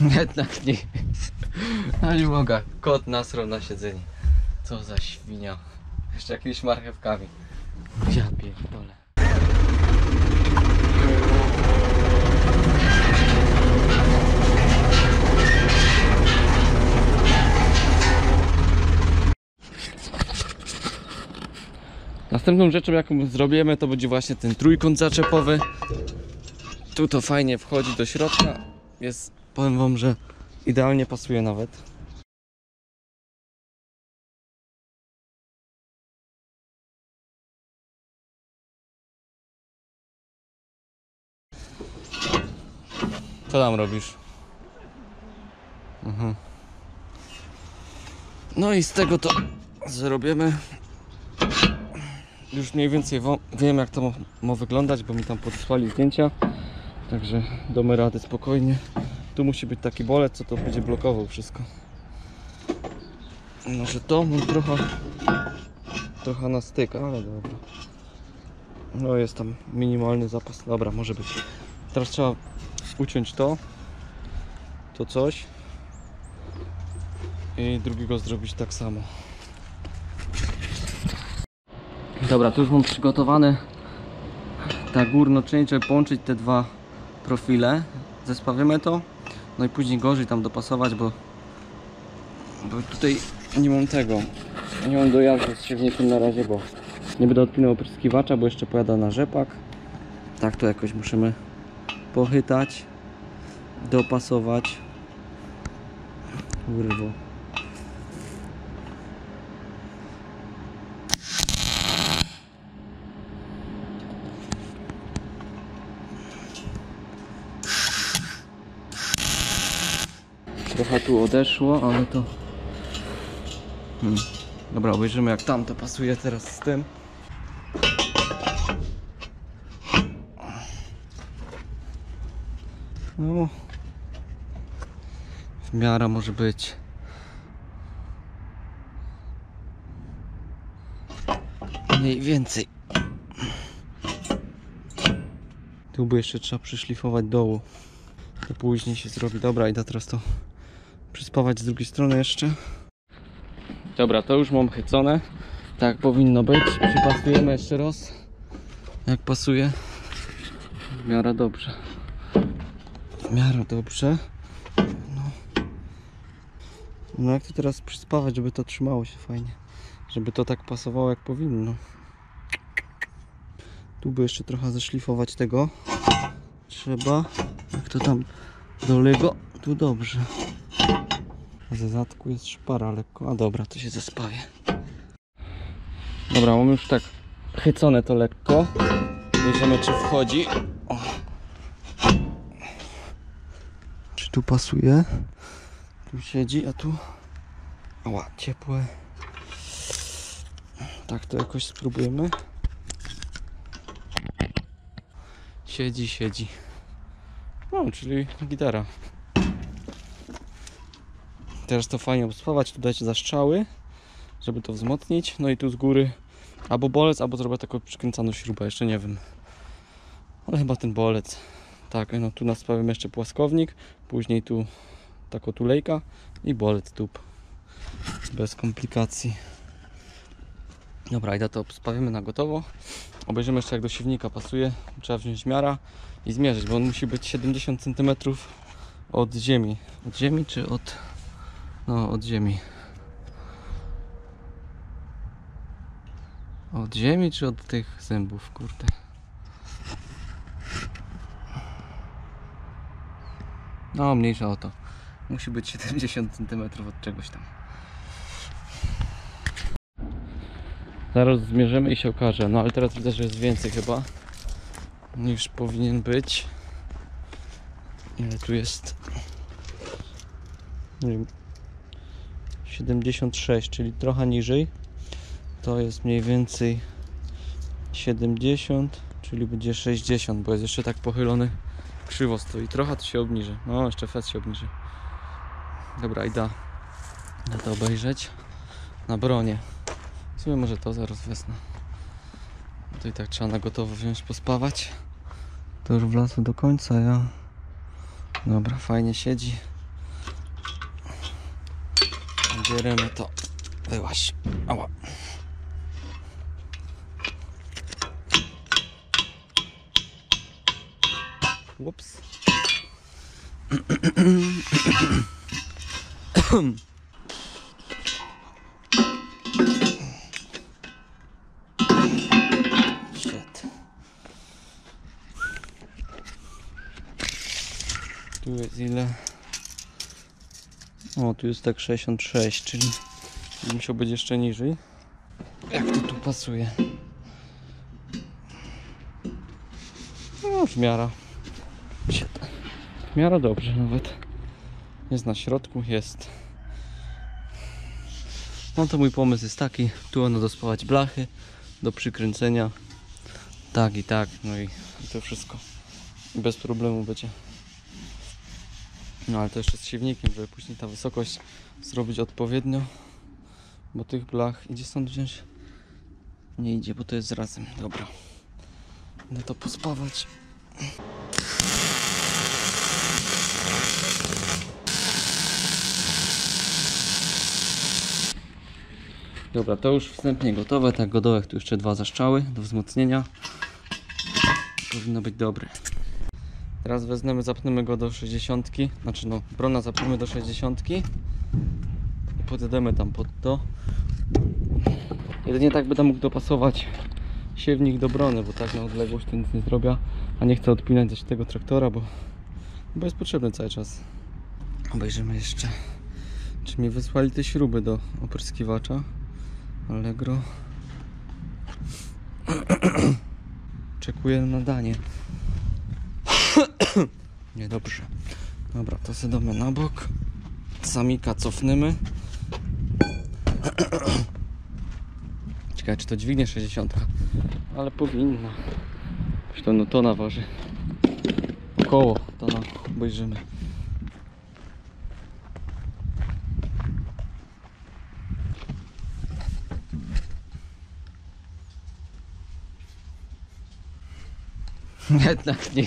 Jednak nie. No nie mogę. Kot nasrał na siedzenie. Co za świnia. Jeszcze jakimiś marchewkami. Ja pierdolę. Następną rzeczą, jaką zrobimy, to będzie właśnie ten trójkąt zaczepowy. Tu to fajnie wchodzi do środka. Jest, powiem wam, że idealnie pasuje nawet. Co tam robisz? Mhm. No i z tego to zrobimy. Już mniej więcej wiem, jak to ma wyglądać, bo mi tam podesłali zdjęcia. Także damy radę spokojnie. Tu musi być taki bolec, co to będzie blokował wszystko. Może to mam trochę na styk, ale dobra. No jest tam minimalny zapas. Dobra, może być. Teraz trzeba uciąć to coś. I drugiego zrobić tak samo. Dobra, tu już mam przygotowane ta górną część, żeby połączyć te dwa profile. Zespawimy to, no i później gorzej tam dopasować, bo tutaj nie mam tego. Nie mam dojazdu z siewnikiem na razie, bo nie będę odpinał opryskiwacza, bo jeszcze pojada na rzepak. Tak to jakoś musimy pochytać, dopasować. Kurwa. Trochę tu odeszło, ale to... Dobra, obejrzymy, jak tam to pasuje teraz z tym. No... W miarę może być. Mniej więcej. Tu by jeszcze trzeba przyszlifować dołu. To później się zrobi. Dobra, idę teraz to przyspawać z drugiej strony jeszcze. Dobra, to już mam chycone. Tak powinno być. Przypasujemy jeszcze raz. Jak pasuje. W miarę dobrze. W miarę dobrze. No jak to teraz przyspawać, żeby to trzymało się fajnie. Żeby to tak pasowało, jak powinno. Tu by jeszcze trochę zeszlifować tego. Trzeba. Jak to tam dolego. Tu dobrze. Ze zadku jest szpara lekko, a dobra, to się zespaje. Dobra, mam już tak chycone to lekko. Bierzemy, czy wchodzi. O. Czy tu pasuje? Tu siedzi, a tu... Ała, ciepłe. Tak to jakoś spróbujemy. Siedzi, siedzi. No, czyli gitara. Teraz to fajnie obspawać, tu dajcie zastrzały, żeby to wzmocnić. No i tu z góry albo bolec, albo zrobię taką przykręcaną śrubę, jeszcze nie wiem. Ale chyba ten bolec. Tak, no tu naspawimy jeszcze płaskownik, później tu taka tulejka i bolec tup. Bez komplikacji. Dobra, idę to obspawimy na gotowo. Obejrzymy jeszcze, jak do siewnika pasuje. Trzeba wziąć miara i zmierzyć, bo on musi być 70 cm od ziemi. Od ziemi czy od... No, od ziemi. Od ziemi czy od tych zębów, kurde. No, mniejsza o to. Musi być 70 cm od czegoś tam. Zaraz zmierzymy i się okaże. No, ale teraz widzę, że jest więcej chyba niż powinien być. Ile tu jest? Nie wiem. 76, czyli trochę niżej. To jest mniej więcej 70, czyli będzie 60, bo jest jeszcze tak pochylony krzywo stoi. Trochę to się obniży. No, jeszcze fest się obniży. Dobra, idę na to obejrzeć. Na bronie. W sumie może to zaraz wezmę. To i tak trzeba na gotowo wziąć, pospawać. To już wlazło do końca, ja. Dobra, fajnie siedzi. bierzemy to. Wyłaś. Ała. Ups. Tu jest ile? O, tu jest tak 66, czyli musiał być jeszcze niżej. Jak to tu pasuje? No już w miarę. W miarę dobrze nawet. Jest na środku, jest. No to mój pomysł jest taki. Tu ono dospawać blachy do przykręcenia. Tak i tak. No i to wszystko. Bez problemu będzie. No ale to jeszcze z siewnikiem, żeby później ta wysokość zrobić odpowiednio. Bo tych blach idzie stąd wziąć? Nie idzie, bo to jest razem. Dobra. Będę to pospawać. Dobra, to już wstępnie gotowe. Tak, godołek tu jeszcze dwa zaszczały do wzmocnienia. Powinno być dobre. Teraz wezmemy, zapniemy go do 60. Znaczy, no, brona zapniemy do 60. I podjademy tam pod to. Jedynie tak będę mógł dopasować siewnik do brony, bo tak na odległość to nic nie zrobię. A nie chcę odpinać też tego traktora, bo jest potrzebny cały czas. Obejrzymy jeszcze, czy mi wysłali te śruby do opryskiwacza Allegro. Czekuję na danie. Niedobrze. Dobra, to sobie damy na bok. Samika cofnymy. Czekaj, czy to dźwignie 60? Ale powinna. Zresztą no tona waży. Około tona. Obejrzymy. Jednak nie.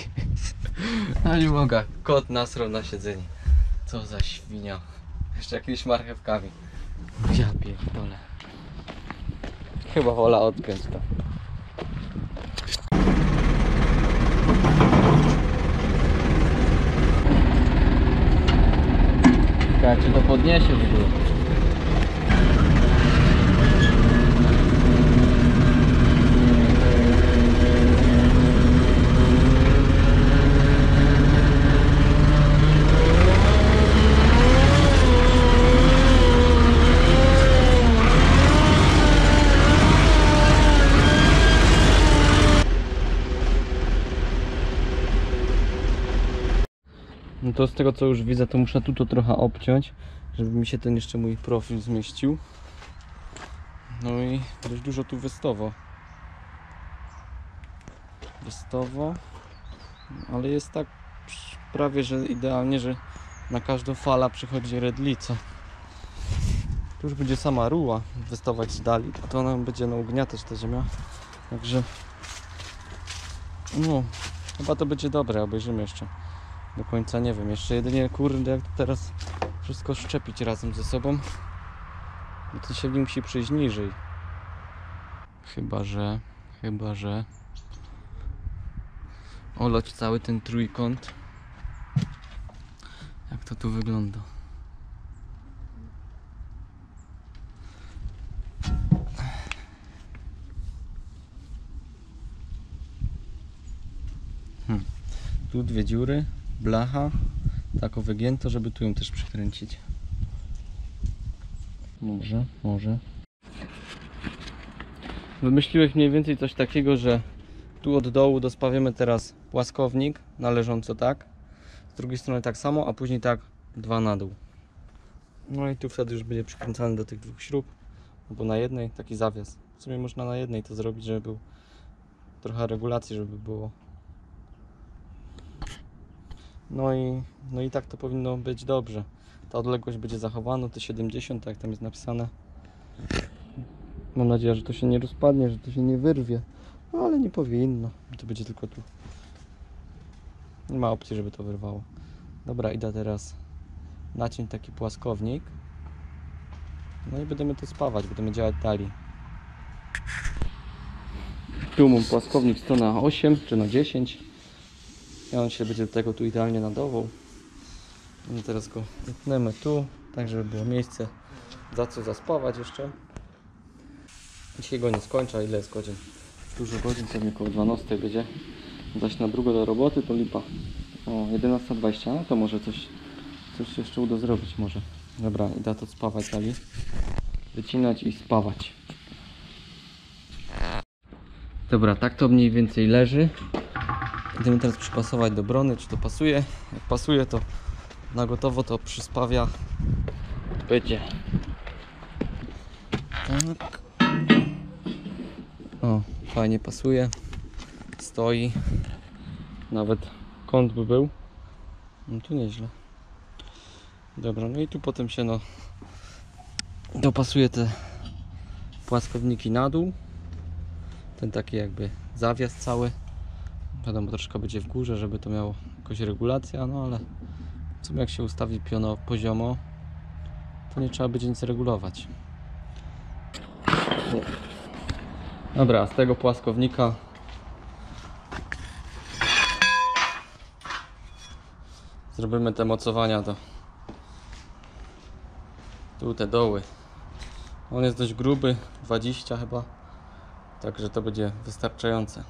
A nie mogę. Kot nasrał na siedzenie. Co za świnia. Jeszcze jakimiś marchewkami. Ja pierdolę. Chyba wola odkręć to. Tak, czy to podniesie w górę? No to z tego co już widzę, to muszę tu to trochę obciąć, żeby mi się ten jeszcze mój profil zmieścił. No i dość dużo tu wystawo. Wystawo. Ale jest tak prawie, że idealnie, że na każdą falę przychodzi redlica. Tu już będzie sama ruła wystawać z dali, a to ona będzie ugniatać ta ziemia. Także no, chyba to będzie dobre, obejrzymy jeszcze. Do końca nie wiem, jeszcze jedynie kurde jak teraz wszystko szczepić razem ze sobą, bo ten siewnik musi przyjść niżej. Chyba że olać cały ten trójkąt. Jak to tu wygląda? Tu dwie dziury, blacha, tak o wygięto, żeby tu ją też przykręcić. Może. Wymyśliłeś mniej więcej coś takiego, że tu od dołu dospawiemy teraz płaskownik należąco tak, z drugiej strony tak samo, a później tak dwa na dół. No i tu wtedy już będzie przykręcany do tych dwóch śrub, albo na jednej taki zawias. W sumie można na jednej to zrobić, żeby był trochę regulacji, żeby było. No i tak to powinno być dobrze. Ta odległość będzie zachowana, te 70, tak jak tam jest napisane. Mam nadzieję, że to się nie rozpadnie, że to się nie wyrwie. No ale nie powinno. To będzie tylko tu. Nie ma opcji, żeby to wyrwało. Dobra, idę teraz naciąć taki płaskownik. No i będziemy tu spawać, będziemy działać dalej. Tu mam płaskownik 100 na 8 czy na 10. I on się będzie do tego tu idealnie nadawał. No teraz go utniemy tu, tak żeby było miejsce za co zaspawać jeszcze. Dzisiaj go nie skończę, ile jest godzin? Dużo godzin, sobie około 12 będzie. Zaś na drugo do roboty to lipa. O, 11:20, no to może coś jeszcze uda zrobić może. Dobra, i da to spawać dalej. Wycinać i spawać. Dobra, tak to mniej więcej leży. Idziemy teraz przypasować do brony, czy to pasuje. Jak pasuje, to na gotowo to przyspawia. Będzie. Tak. O, fajnie pasuje. Stoi. Nawet kąt by był. No tu nieźle. Dobra, no i tu potem się dopasuje te płaskowniki na dół. Ten taki jakby zawias cały. Wiadomo, troszkę będzie w górze, żeby to miało jakąś regulacja, no ale w sumie jak się ustawi piono poziomo, to nie trzeba będzie nic regulować. Dobra, z tego płaskownika zrobimy te mocowania do tu te doły. On jest dość gruby, 20 chyba, także to będzie wystarczające.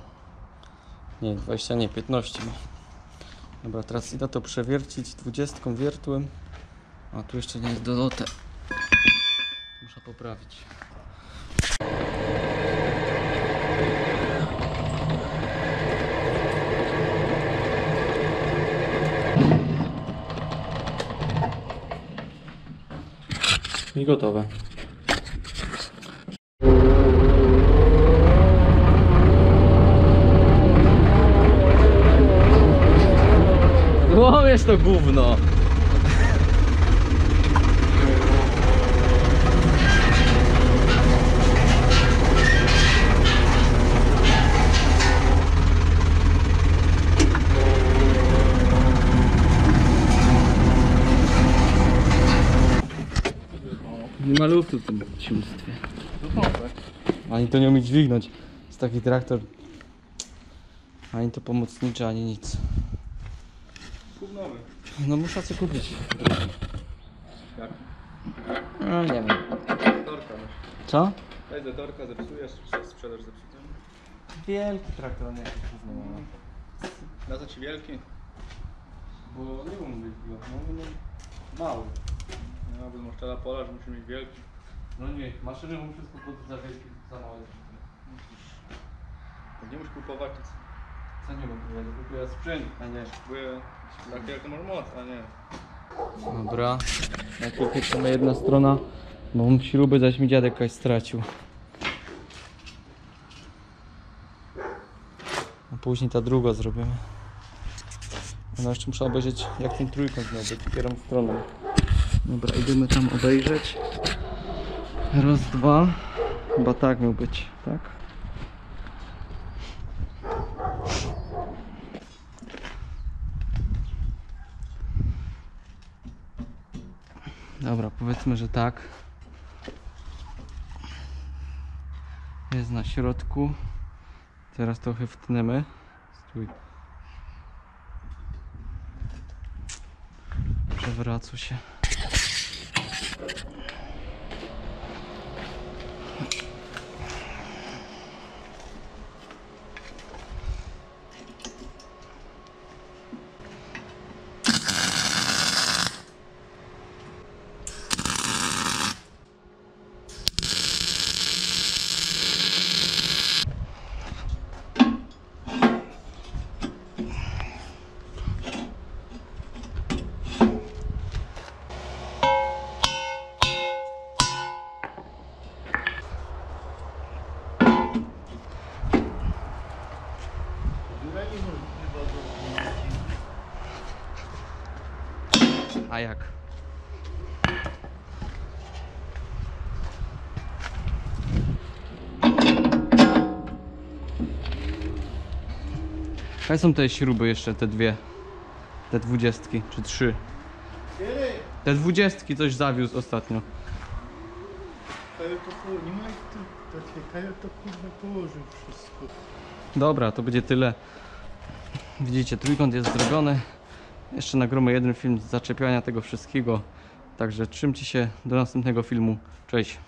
Nie, 20 nie, 15. Dobra, teraz idę to przewiercić 20 wiertłem. A tu jeszcze nie jest dodane. Muszę poprawić. I gotowe. Łowiesz to gówno. Nie ma luftu w tym ciulstwie. Ani to nie umie dźwignąć. Jest taki traktor. Ani to pomocnicze, ani nic. Kup nowy. No muszę coś kupić. Jak? No nie wiem. Dorka. Co? Daj do dorka, zepsujesz, sprzedaż zepsutą. Wielki traktor, nie jakiś główny. No. Za ci wielki? Bo nie umiem być no, mały. No, bo masz tyle pola, że musi mieć wielki. No nie, maszyny muszę kupować za wielki, za małe. Nie musisz kupować nic. Co nie mam kupować? Kupuję sprzęt, a nie. Kupuję takie jak moc, a nie. Dobra, najpierw jeszcze ma jedna strona. Mam śrubę, zaś mi dziadek jakoś stracił. A później ta druga zrobimy. No jeszcze muszę obejrzeć jak ten trójkąt miał być pierwszą stroną. Dobra, idziemy tam obejrzeć. Raz, dwa. Chyba tak miał być, tak? Dobra, powiedzmy, że tak. Jest na środku. Teraz trochę wtniemy. Stój. Przewracu się. A jak? Jakie są te śruby jeszcze, te dwie? Te 20 czy 3? Te 20 coś zawiózł ostatnio. Nie ma jak to kurwa położył wszystko. Dobra, to będzie tyle. Widzicie, trójkąt jest zrobiony. Jeszcze nagromadzę jeden film z zaczepiania tego wszystkiego. Także trzymcie się, do następnego filmu. Cześć.